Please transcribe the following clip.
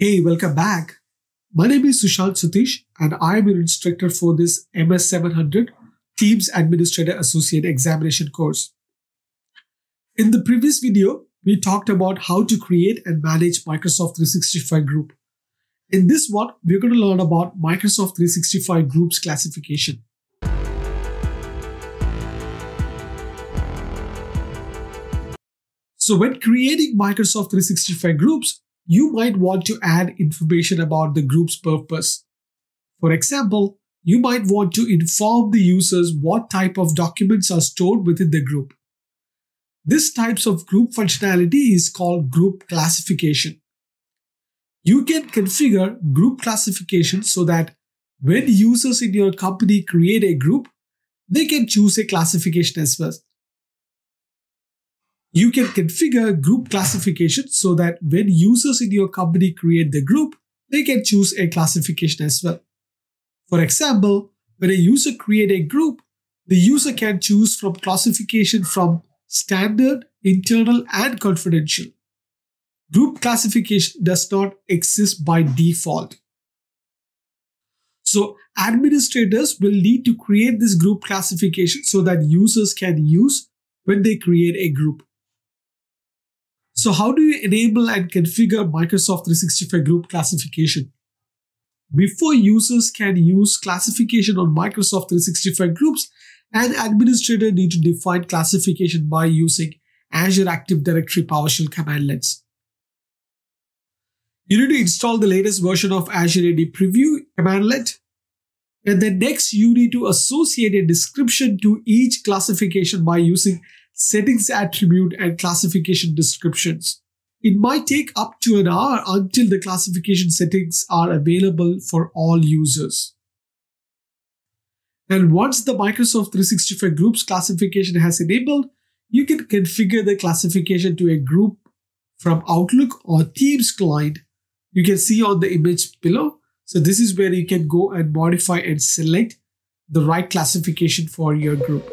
Hey, welcome back. My name is Susanth Sutheesh and I am your instructor for this MS 700 Teams Administrator Associate Examination course. In the previous video, we talked about how to create and manage Microsoft 365 group. In this one, we're going to learn about Microsoft 365 groups classification. So when creating Microsoft 365 groups, you might want to add information about the group's purpose. For example, you might want to inform the users what type of documents are stored within the group. This types of group functionality is called group classification. You can configure group classification so that when users in your company create a group, they can choose a classification as well. You can configure group classification so that when users in your company create the group, they can choose a classification as well. For example, when a user creates a group, the user can choose from classification from standard, internal, and confidential. Group classification does not exist by default. So administrators will need to create this group classification so that users can use when they create a group. So how do you enable and configure Microsoft 365 group classification? Before users can use classification on Microsoft 365 groups, an administrator needs to define classification by using Azure Active Directory PowerShell commandlets. You need to install the latest version of Azure AD Preview commandlet. And then next, you need to associate a description to each classification by using settings attribute and classification descriptions. It might take up to an hour until the classification settings are available for all users. And once the Microsoft 365 groups classification has enabled, you can configure the classification to a group from Outlook or Teams client. You can see on the image below. So this is where you can go and modify and select the right classification for your group.